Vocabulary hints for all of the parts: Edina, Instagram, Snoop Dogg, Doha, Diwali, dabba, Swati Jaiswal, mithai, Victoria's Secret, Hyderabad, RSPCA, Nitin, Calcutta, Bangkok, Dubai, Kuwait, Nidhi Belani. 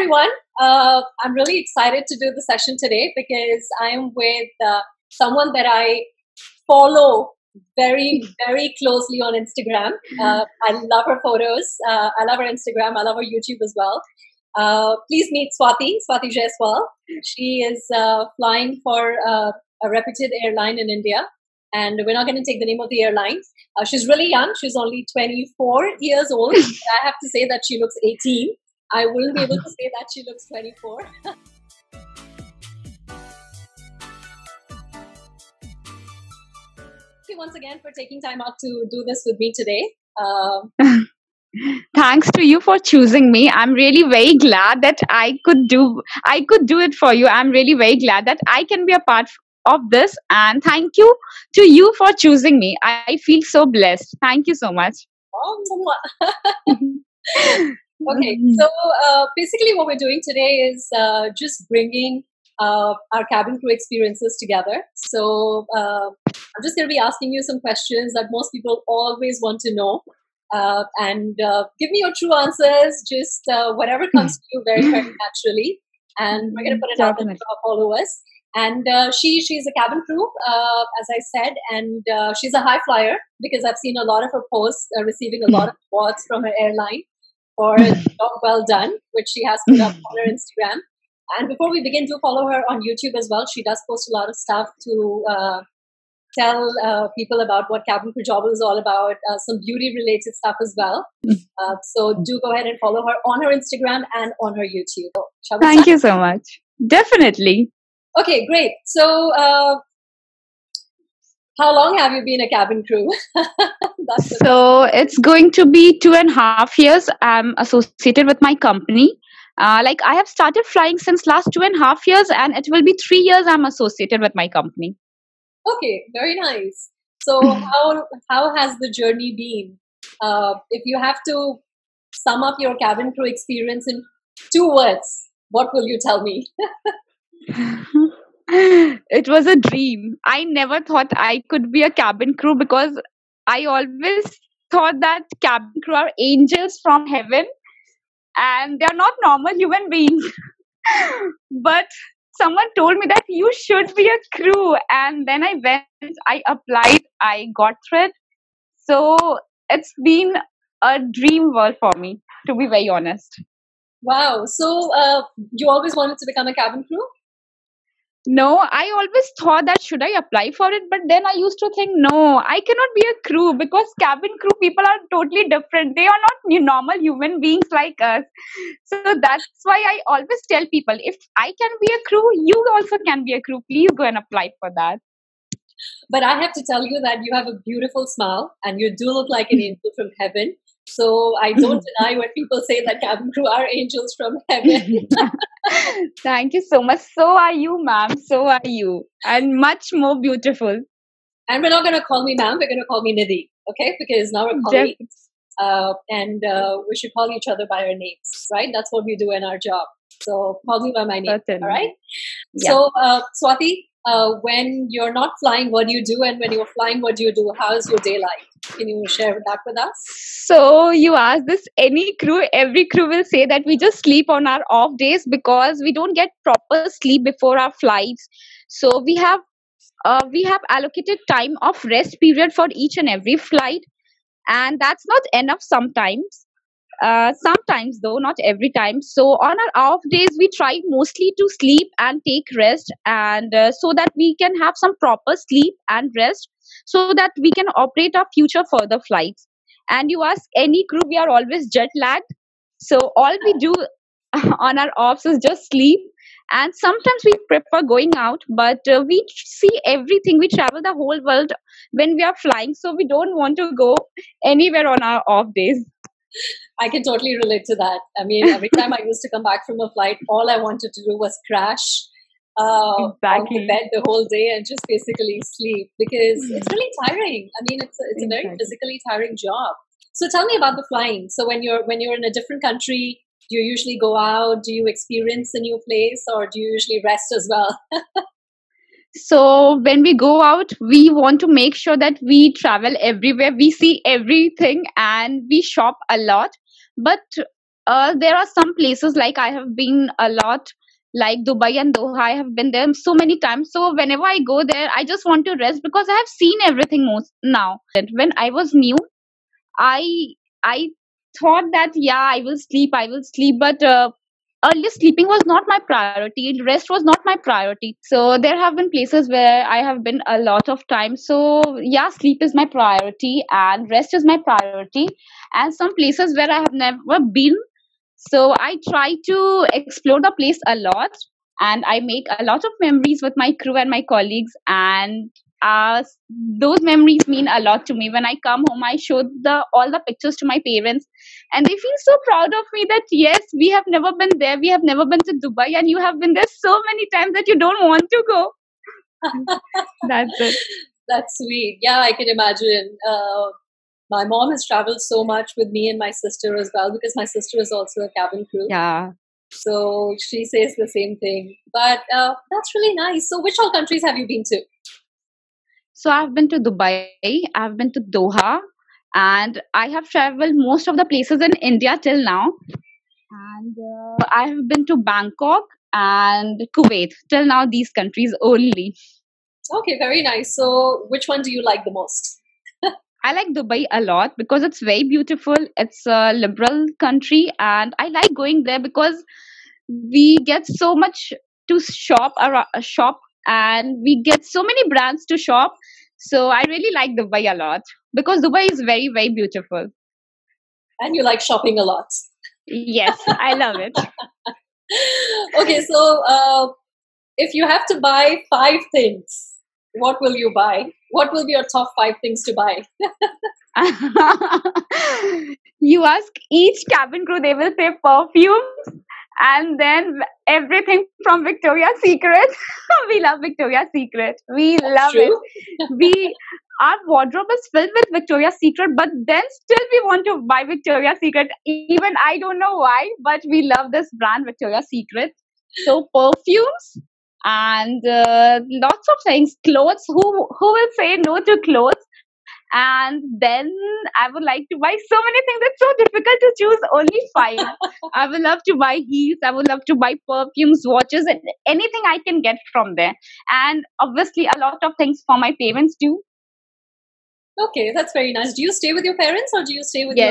everyone. I'm really excited to do the session today because I'm with someone that I follow very, very closely on Instagram. I love her photos. I love her Instagram. I love her YouTube as well. Please meet Swati Jaiswal. She is flying for a reputed airline in India. And we're not going to take the name of the airline. She's really young. She's only 24 years old. I have to say that she looks 18. I wouldn't be able to say that she looks 24. Thank you once again for taking time out to do this with me today. Thanks to you for choosing me. I'm really very glad that I could do it for you. I'm really very glad that I can be a part of this, and thank you to you for choosing me. I feel so blessed. Thank you so much. Okay, so basically what we're doing today is just bringing our cabin crew experiences together. So I'm just going to be asking you some questions that most people always want to know. And give me your true answers, just whatever comes to you very, very naturally. And we're going to put it out there for our followers. And she's a cabin crew, as I said, and she's a high flyer because I've seen a lot of her posts receiving a lot of awards from her airline for job well done, which she has put up on her Instagram. And before we begin, do follow her on YouTube as well. She does post a lot of stuff to tell people about what cabin crew job is all about, some beauty-related stuff as well. So do go ahead and follow her on her Instagram and on her YouTube. Thank you so much. Definitely. Okay, great. So, how long have you been a cabin crew? So, it's going to be 2.5 years I'm associated with my company. Like, I have started flying since last 2.5 years and it will be 3 years I'm associated with my company. Okay, very nice. So, how has the journey been? If you have to sum up your cabin crew experience in 2 words, what will you tell me? It was a dream. I never thought I could be a cabin crew because I always thought that cabin crew are angels from heaven and they are not normal human beings. But someone told me that you should be a crew, and then I went, I applied, I got through it. So it's been a dream world for me, to be very honest. Wow. So you always wanted to become a cabin crew? No, I always thought that should I apply for it, but then I used to think, no, I cannot be a crew because cabin crew people are totally different. They are not normal human beings like us. So that's why I always tell people, if I can be a crew, you also can be a crew. Please go and apply for that. But I have to tell you that you have a beautiful smile and you do look like an angel from heaven. So I don't deny when people say that cabin crew are angels from heaven. Thank you so much. So are you, ma'am. So are you. And much more beautiful. And we're not going to call me ma'am. We're going to call me Nidhi. Okay? Because now we're colleagues. And we should call each other by our names. Right? That's what we do in our job. So call me by my name. Certainly. All right? Yeah. So Swati, when you're not flying, what do you do? And when you're flying, what do you do? How is your day like? Can you share that with us? So you ask this, any crew, every crew will say that we just sleep on our off days because we don't get proper sleep before our flights. So we have allocated time of rest period for each and every flight. And that's not enough sometimes. Sometimes though, not every time. So on our off days, we try mostly to sleep and take rest, and so that we can have some proper sleep and rest so that we can operate our future further flights. And you ask any crew, we are always jet lagged. So all we do on our offs is just sleep. And sometimes we prefer going out, but we see everything. We travel the whole world when we are flying. So we don't want to go anywhere on our off days. I can totally relate to that. I mean, every time I used to come back from a flight, all I wanted to do was crash exactly on the bed the whole day and just basically sleep because it's really tiring. I mean, it's a very physically tiring job. So tell me about the flying. So when you're in a different country, do you usually go out? Do you experience a new place, or do you usually rest as well? So when we go out, we want to make sure that we travel everywhere. We see everything and we shop a lot. But There are some places like I have been a lot, like Dubai and Doha. I have been there so many times. So whenever I go there, I just want to rest because I have seen everything most now. And when I was new, I thought that I will sleep, but early sleeping was not my priority. Rest was not my priority. So there have been places where I have been a lot of time. So yeah, sleep is my priority and rest is my priority. And some places where I have never been. So I try to explore the place a lot and I make a lot of memories with my crew and my colleagues. And those memories mean a lot to me. When I come home, I show all the pictures to my parents and they feel so proud of me that yes, we have never been there. We have never been to Dubai and you have been there so many times that you don't want to go. That's it. That's sweet. Yeah, I can imagine. My mom has traveled so much with me and my sister as well because my sister is also a cabin crew. Yeah. So she says the same thing. But that's really nice. So which all countries have you been to? So I've been to Dubai, I've been to Doha, and I have traveled most of the places in India till now. And I have been to Bangkok and Kuwait. Till now, these countries only. Okay, very nice. So which one do you like the most? I like Dubai a lot because it's very beautiful. It's a liberal country and I like going there because we get so much to shop and we get so many brands to shop. So I really like Dubai a lot because Dubai is very, very beautiful. And you like shopping a lot. Yes, I love it. Okay, so if you have to buy 5 things, what will you buy? What will be your top 5 things to buy? You ask each cabin crew, they will say perfumes and then everything from Victoria's Secret. We love Victoria's Secret. We love it. Our wardrobe is filled with Victoria's Secret, but then still we want to buy Victoria's Secret. Even I don't know why, but we love this brand Victoria's Secret. So perfumes. And lots of things, clothes. Who will say no to clothes? And then I would like to buy so many things. It's so difficult to choose only 5. I would love to buy heels. I would love to buy perfumes, watches, and anything I can get from there. And obviously, a lot of things for my parents too. Okay, that's very nice. Do you stay with your parents or do you stay with your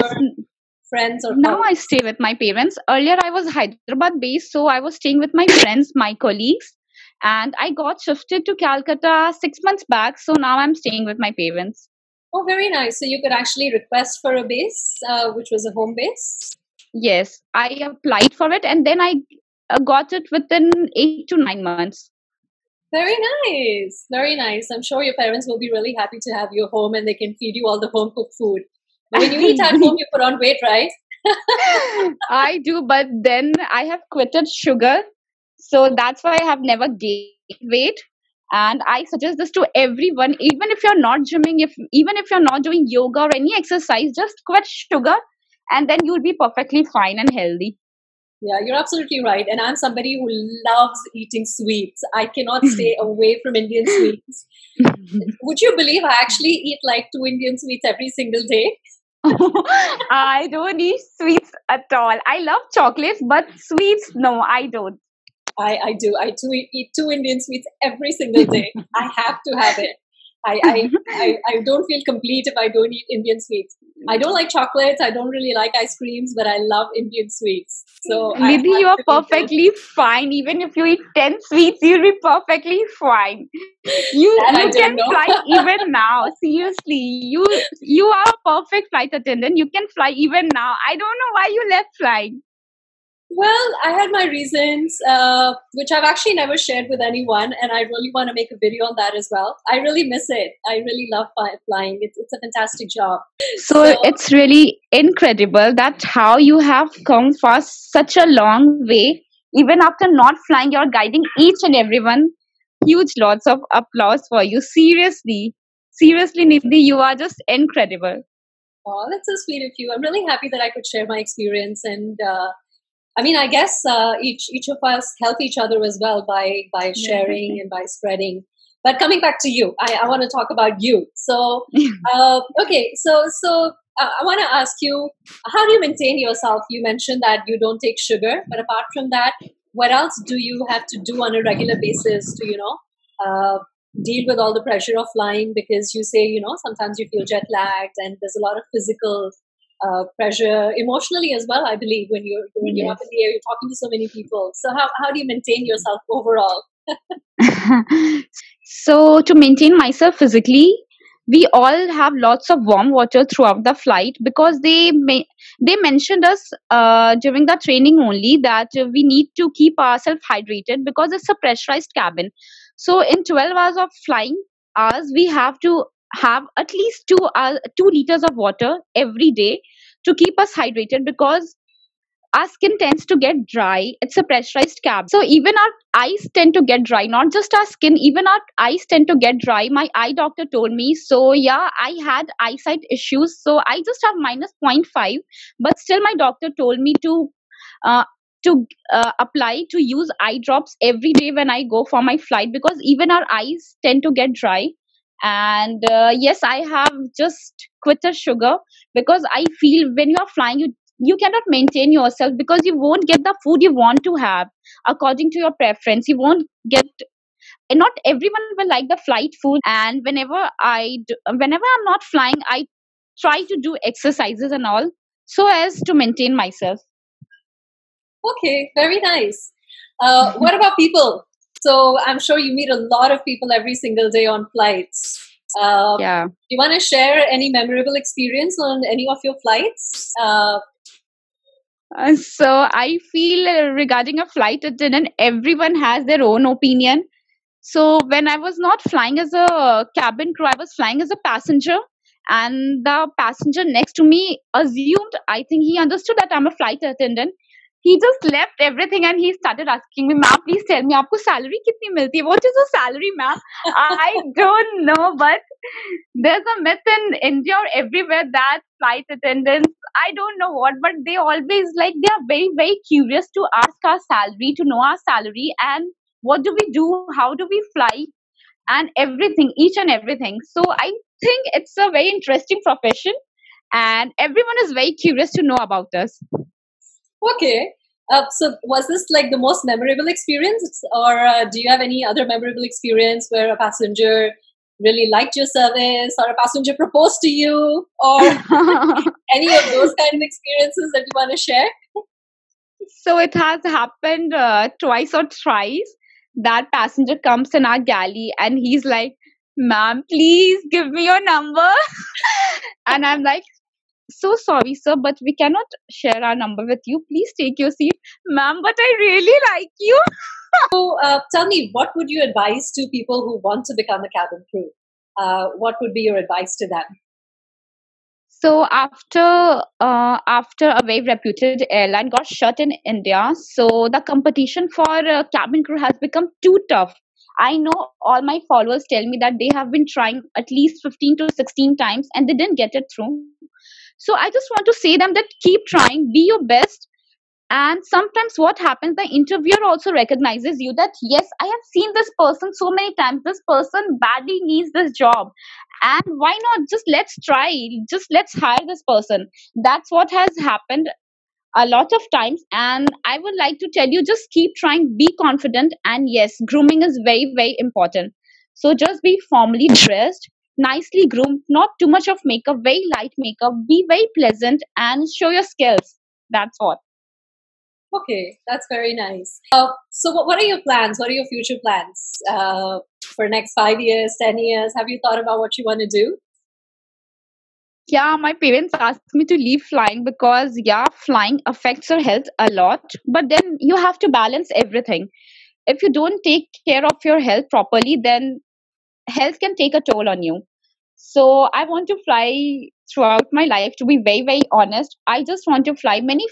friends or now colleagues? I stay with my parents. Earlier, I was Hyderabad based, so I was staying with my friends, my colleagues. And I got shifted to Calcutta 6 months back. So now I'm staying with my parents. Oh, very nice. So you could actually request for a base, which was a home base? Yes, I applied for it and then I got it within 8 to 9 months. Very nice. Very nice. I'm sure your parents will be really happy to have you home and they can feed you all the home cooked food. But when you eat at home, you put on weight, right? I do. But then I have quitted sugar. So that's why I have never gained weight. And I suggest this to everyone, even if you're not gymming, even if you're not doing yoga or any exercise, just quit sugar and then you'll be perfectly fine and healthy. Yeah, you're absolutely right. And I'm somebody who loves eating sweets. I cannot stay away from Indian sweets. Would you believe I actually eat like 2 Indian sweets every single day? I don't eat sweets at all. I love chocolates, but sweets, no, I don't. I do. I do eat 2 Indian sweets every single day. I have to have it. I don't feel complete if I don't eat Indian sweets. I don't like chocolates. I don't really like ice creams, but I love Indian sweets. So Nidhi, you are perfectly fine. Even if you eat 10 sweets, you'll be perfectly fine. You can fly even now. Seriously, you are a perfect flight attendant. You can fly even now. I don't know why you left flying. Well, I had my reasons, which I've actually never shared with anyone. And I really want to make a video on that as well. I really miss it. I really love flying. It's a fantastic job. So it's really incredible that how you have come for such a long way. Even after not flying, you're guiding each and everyone. Huge lots of applause for you. Seriously. Seriously, Nidhi, you are just incredible. Oh, that's so sweet of you. I'm really happy that I could share my experience and, I mean, I guess each of us help each other as well by sharing and by spreading. But coming back to you, I want to talk about you. So, okay, so I want to ask you, how do you maintain yourself? You mentioned that you don't take sugar, but apart from that, what else do you have to do on a regular basis to, deal with all the pressure of flying? Because you say, sometimes you feel jet lagged and there's a lot of physical pressure, emotionally as well, I believe, when you're yes. up in the air, you're talking to so many people. So how do you maintain yourself overall? So to maintain myself physically, we all have lots of warm water throughout the flight, because they mentioned us during the training only that we need to keep ourselves hydrated because it's a pressurized cabin. So in 12 hours of flying hours, we have to have at least 2 liters of water every day to keep us hydrated, because our skin tends to get dry. It's a pressurized cabin. So even our eyes tend to get dry, not just our skin, even our eyes tend to get dry. My eye doctor told me. So yeah, I had eyesight issues. So I just have minus 0.5, but still my doctor told me to use eye drops every day when I go for my flight, because even our eyes tend to get dry. And yes, I have just quit the sugar, because I feel when you're flying, you cannot maintain yourself, because you won't get the food you want to have according to your preference. You won't get, and not everyone will like the flight food. And whenever I'm not flying, I try to do exercises and all, so as to maintain myself. Okay, very nice. What about people? So I'm sure you meet a lot of people every single day on flights. Yeah. Do you want to share any memorable experience on any of your flights? So I feel regarding a flight attendant, everyone has their own opinion. So when I was not flying as a cabin crew, I was flying as a passenger. And the passenger next to me assumed, I think he understood that I'm a flight attendant. He just left everything and he started asking me, ma'am, please tell me, aapko salary kitni milti? What is the salary, ma'am? I don't know, but there's a myth in India or everywhere that flight attendants, I don't know what, but they always they are very, very curious to ask our salary, to know our salary and what do we do, how do we fly and everything, each and everything. So I think it's a very interesting profession and everyone is very curious to know about us. Okay. So was this the most memorable experience, or do you have any other memorable experience where a passenger really liked your service, or a passenger proposed to you, or any of those kind of experiences that you want to share? So it has happened twice or thrice that passenger comes in our galley and he's like, ma'am, please give me your number. And I'm like, so sorry, sir, but we cannot share our number with you. Please take your seat. Ma'am, but I really like you. So, tell me, what would you advise to people who want to become a cabin crew? What would be your advice to them? So, after a very reputed airline got shut in India, so the competition for cabin crew has become too tough. I know all my followers tell me that they have been trying at least 15 to 16 times and they didn't get it through. So I just want to say them that keep trying, be your best. And sometimes what happens, the interviewer also recognizes you that, yes, I have seen this person so many times. This person badly needs this job. And why not? Just let's try. Just let's hire this person. That's what has happened a lot of times. And I would like to tell you, just keep trying, be confident. And yes, grooming is very, very important. So just be formally dressed, nicely groomed, not too much of makeup, very light makeup, be very pleasant and show your skills. That's all. Okay, that's very nice. So what are your plans? What are your future plans for next 5 years, 10 years? Have you thought about what you want to do? Yeah, my parents asked me to leave flying because, yeah, flying affects your health a lot. But then you have to balance everything. If you don't take care of your health properly, then health can take a toll on you. So I want to fly throughout my life, to be very, very honest. I just want to fly. Many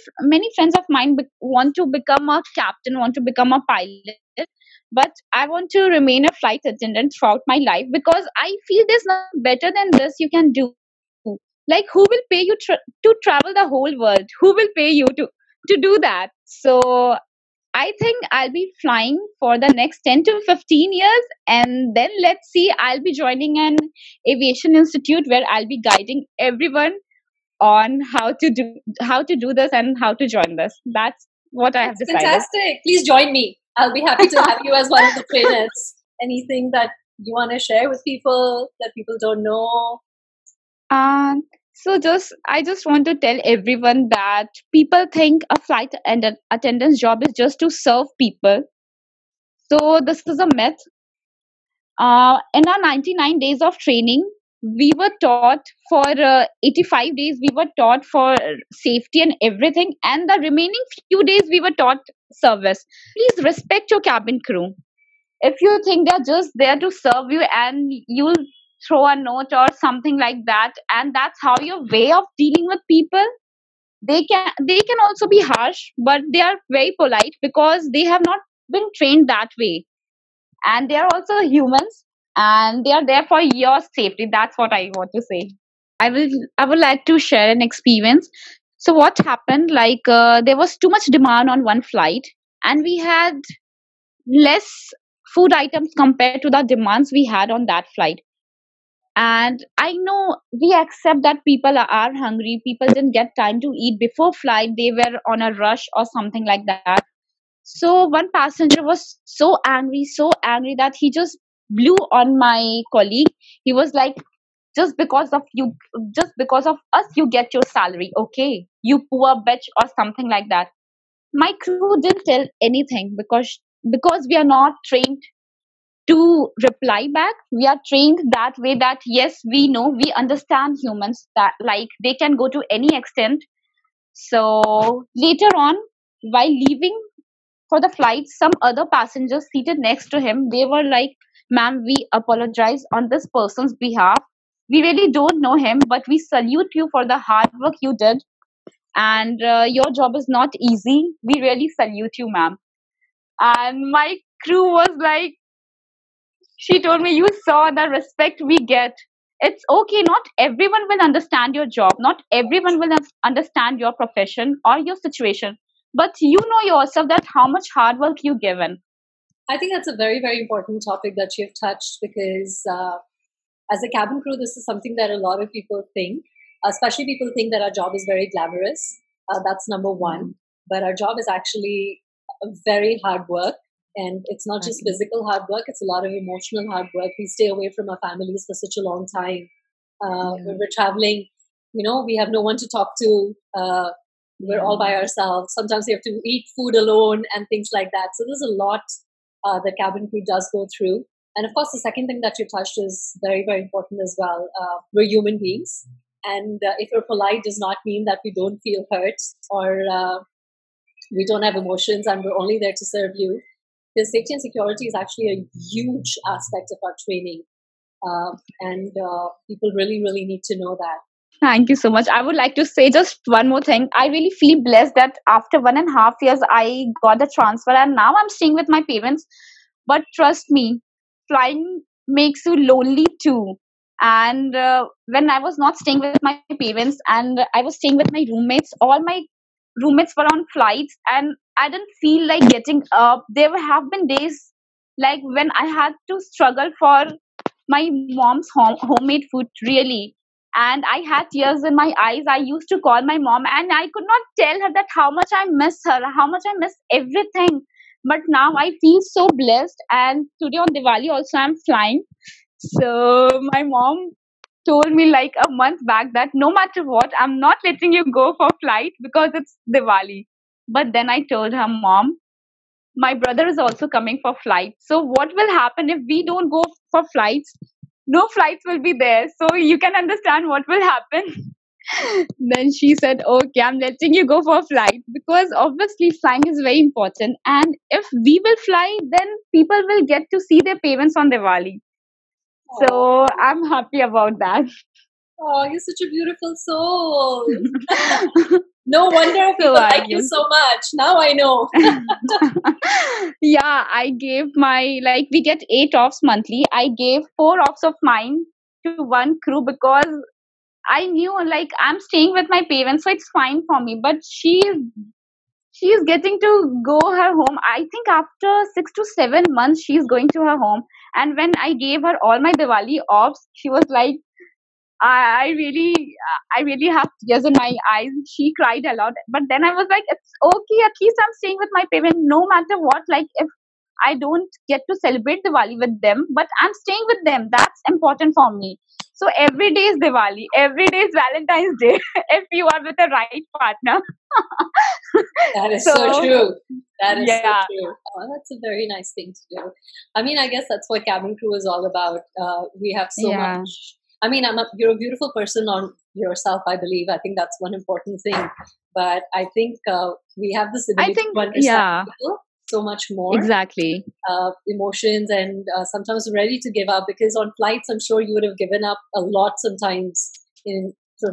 friends of mine want to become a captain, want to become a pilot. But I want to remain a flight attendant throughout my life because I feel there's nothing better than this you can do. Like, who will pay you to travel the whole world? Who will pay you to do that? So I think I'll be flying for the next 10 to 15 years and then let's see, I'll be joining an aviation institute where I'll be guiding everyone on how to do this and how to join this. That's what I have decided. Fantastic. Please join me. I'll be happy to have you as one of the trainers. Anything that you want to share with people that people don't know? So I just want to tell everyone that people think a flight and an attendance job is just to serve people. So this is a myth. In our 99 days of training, we were taught for 85 days, we were taught for safety and everything. And the remaining few days, we were taught service. Please respect your cabin crew. If you think they're just there to serve you and you'll throw a note or something like that, and that's how your way of dealing with people, they can also be harsh, but they are very polite because they have not been trained that way. And they are also humans. And they are there for your safety. That's what I want to say. I would like to share an experience. So what happened, there was too much demand on one flight and we had less food items compared to the demands we had on that flight. And I know we accept that people are hungry. People didn't get time to eat before flight. They were on a rush or something like that. So one passenger was so angry that he just blew on my colleague. He was like, just because of us you get your salary, okay, you poor bitch, or something like that. My crew didn't tell anything because we are not trained to reply back. We are trained that way that yes, we know, we understand humans, that like they can go to any extent. So later on, while leaving for the flight, some other passengers seated next to him, they were like, "Ma'am, we apologize on this person's behalf. We really don't know him, but we salute you for the hard work you did. And your job is not easy. We really salute you, ma'am." And my crew was like, she told me, "You saw the respect we get. It's okay. Not everyone will understand your job. Not everyone will understand your profession or your situation. But you know yourself that how much hard work you've given." I think that's a very, very important topic that you've touched because as a cabin crew, this is something that a lot of people think, especially people think that our job is very glamorous. That's number one. But our job is actually very hard work. And it's not just physical hard work. It's a lot of emotional hard work. We stay away from our families for such a long time. When we're traveling, we have no one to talk to. We're all by ourselves. Sometimes we have to eat food alone and things like that. So there's a lot the cabin crew does go through. And of course, the second thing that you touched is very, very important as well. We're human beings. And if we're polite does not mean that we don't feel hurt or we don't have emotions and we're only there to serve you. Because safety and security is actually a huge aspect of our training. And people really, really need to know that. Thank you so much. I would like to say just one more thing. I really feel blessed that after 1.5 years, I got a transfer and now I'm staying with my parents. But trust me, flying makes you lonely too. And when I was not staying with my parents and I was staying with my roommates, all my roommates were on flights and I didn't feel like getting up. There have been days like when I had to struggle for my mom's homemade food, really. And I had tears in my eyes. I used to call my mom and I could not tell her that how much I miss her, how much I miss everything. But now I feel so blessed. And today on Diwali also I'm flying. So my mom told me like a month back that no matter what, I'm not letting you go for flight because it's Diwali. But then I told her, "Mom, my brother is also coming for flight. So what will happen if we don't go for flights? No flights will be there. So you can understand what will happen." Then she said, "Okay, I'm letting you go for a flight." Because obviously flying is very important. And if we will fly, then people will get to see their parents on Diwali. Oh. So I'm happy about that. Oh, you're such a beautiful soul. No wonder people like you so much. Now I know. Yeah, I gave my, we get 8 offs monthly. I gave 4 offs of mine to one crew because I knew, I'm staying with my parents, so it's fine for me. But she's getting to go her home. I think after 6 to 7 months, she's going to her home. And when I gave her all my Diwali offs, she was like, I really have tears in my eyes. She cried a lot, but then I was like, it's okay, at least I'm staying with my parents, no matter what. Like, if I don't get to celebrate Diwali with them, but I'm staying with them, that's important for me. So every day is Diwali, every day is Valentine's Day, if you are with the right partner. That is so true. That is so true. Oh, that's a very nice thing to do. I mean, I guess that's what cabin crew is all about. We have so much. I mean, you're a beautiful person on yourself, I believe. I think that's one important thing. But I think we have this ability to understand people so much more. Exactly. Emotions, and sometimes ready to give up, because on flights, I'm sure you would have given up a lot sometimes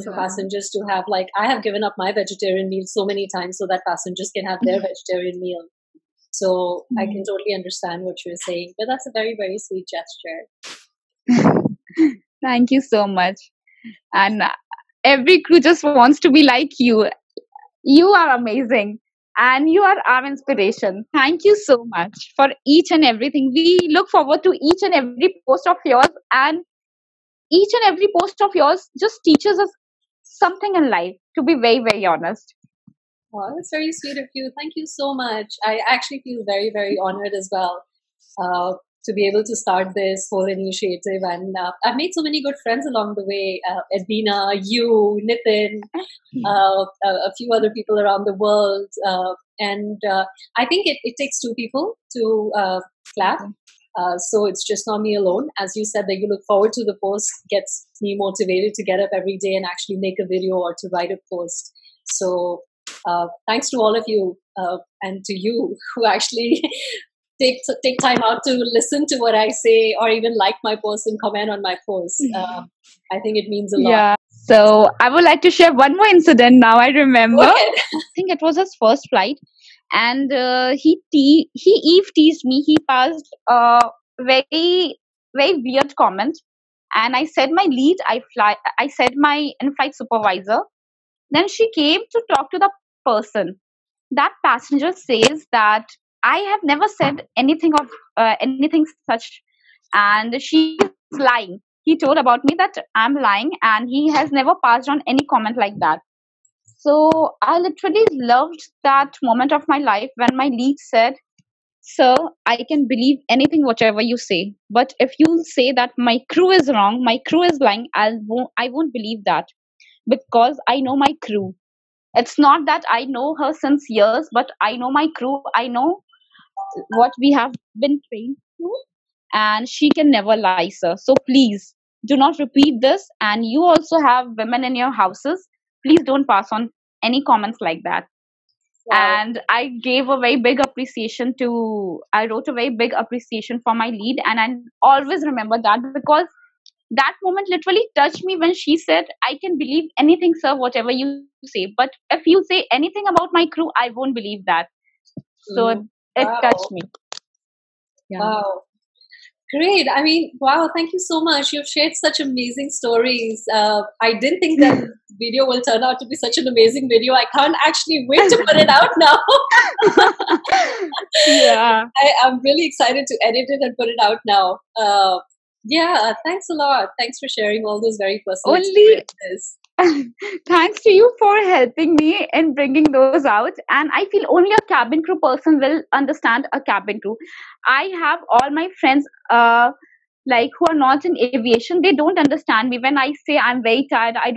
for passengers to have, like, I have given up my vegetarian meal so many times so that passengers can have their vegetarian meal. So I can totally understand what you're saying. But that's a very, very sweet gesture. Thank you so much. And every crew just wants to be like you. You are amazing. And you are our inspiration. Thank you so much for each and everything. We look forward to each and every post of yours. And each and every post of yours just teaches us something in life, to be very, very honest. Well, that's very sweet of you. Thank you so much. I actually feel very, very honored as well. To be able to start this whole initiative. And I've made so many good friends along the way. Edina, you, Nitin, a few other people around the world. And I think it takes two people to clap. So it's just not me alone. As you said, that you look forward to the post gets me motivated to get up every day and actually make a video or to write a post. So thanks to all of you and to you who actually... Take time out to listen to what I say, or even like my post and comment on my post. I think it means a lot. Yeah. So I would like to share one more incident now I remember. I think it was his first flight, and he Eve teased me. He passed a very, very weird comment, and I said my lead. I said my in-flight supervisor. Then she came to talk to the person. That passenger says that, I have never said anything such, and she's lying. He told about me that I'm lying, and he has never passed on any comment like that. So I literally loved that moment of my life when my lead said, "Sir, I can believe anything whatever you say, but if you say that my crew is wrong, my crew is lying, I won't believe that, because I know my crew. It's not that I know her since years, but I know my crew. I know what we have been trained to, and she can never lie, sir. So please do not repeat this. And you also have women in your houses. Please don't pass on any comments like that." Wow. And I gave a very big appreciation I wrote a very big appreciation for my lead. And I always remember that, because that moment literally touched me when she said, "I can believe anything, sir, whatever you say. But if you say anything about my crew, I won't believe that." So it touched me. Yeah. Wow. Great. I mean, wow. Thank you so much. You've shared such amazing stories. I didn't think that video will turn out to be such an amazing video. I can't actually wait to put it out now. Yeah. I'm really excited to edit it and put it out now. Yeah, thanks a lot. Thanks for sharing all those very personal experiences. Thanks to you for helping me in bringing those out. And I feel only a cabin crew person will understand a cabin crew. I have all my friends who are not in aviation. They don't understand me. When I say I'm very tired, I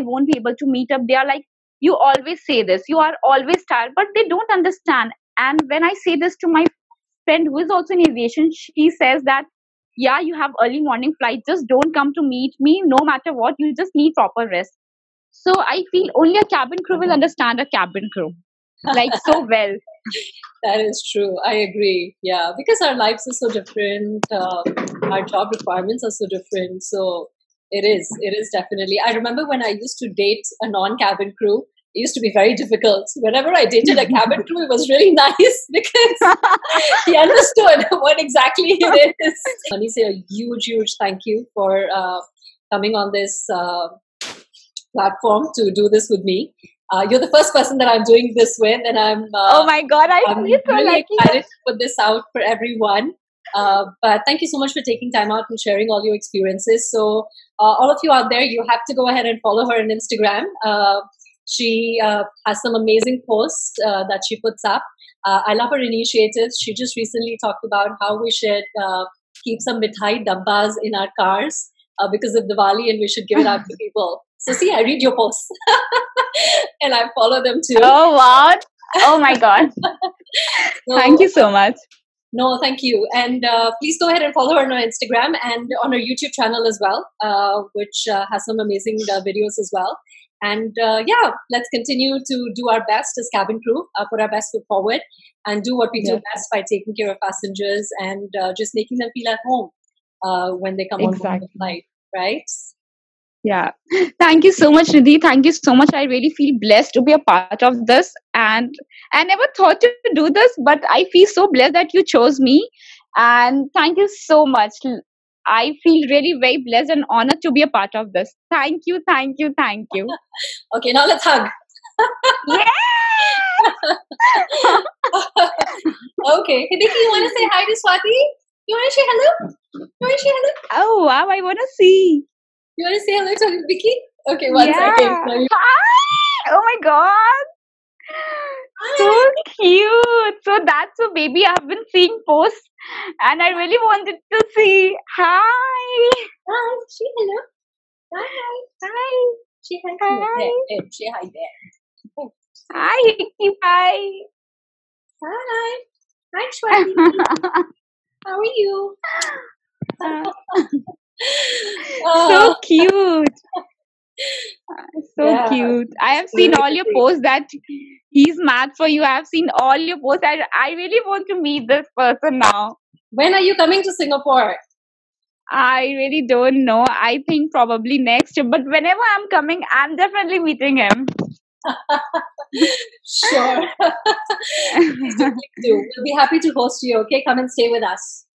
won't be able to meet up. They are like, "You always say this. You are always tired." But they don't understand. And when I say this to my friend who is also in aviation, she says that, "Yeah, you have early morning flight, just don't come to meet me, no matter what, you just need proper rest." So I feel only a cabin crew will understand a cabin crew, so well. That is true. I agree. Yeah, because our lives are so different. Our job requirements are so different. So it is definitely. I remember when I used to date a non-cabin crew, it used to be very difficult. Whenever I dated a cabin crew, it was really nice because he understood what exactly it is. Let me say a huge, huge thank you for coming on this platform to do this with me. You're the first person that I'm doing this with, and I'm oh my God, I'm really excited to put this out for everyone. But thank you so much for taking time out and sharing all your experiences. So all of you out there, you have to go ahead and follow her on Instagram. She has some amazing posts that she puts up. I love her initiatives. She just recently talked about how we should keep some mithai dabbas in our cars because of Diwali, and we should give it out to people. So see, I read your posts and I follow them too. Oh, what? Oh my God. So, thank you so much. No, thank you. And please go ahead and follow her on her Instagram and on her YouTube channel as well, which has some amazing videos as well. And yeah, let's continue to do our best as cabin crew, put our best foot forward and do what we do best by taking care of passengers and just making them feel at home when they come on board the flight, right? Yeah. Thank you so much, Nidhi. Thank you so much. I really feel blessed to be a part of this. And I never thought to do this, but I feel so blessed that you chose me. And thank you so much. I feel really very blessed and honored to be a part of this. Thank you, thank you, thank you. Okay, now let's hug. Yeah! Okay. Hideki, you want to say hi to Swati? You want to say hello? Oh, wow, I want to see. You want to say hello to Vicky? Okay, one second. Hi! Oh my God! Hi. So cute! So that's a baby. I've been seeing posts and I really wanted to see. Hi! Hi! Say hello! Hi! Hi! Say hi! Hi! Say hi there! Hi! Hi! Hi! Hi, Swati! How are you? So cute. So yeah, cute. I have seen all your posts that he's mad for you. I have seen all your posts. I really want to meet this person now. When are you coming to Singapore? I really don't know. I think probably next year. But whenever I'm coming, I'm definitely meeting him. Sure. We'll be happy to host you, okay? Come and stay with us.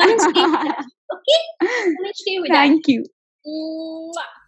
Come and stay with us. Okay? Come and stay with us. Thank you. Mwah.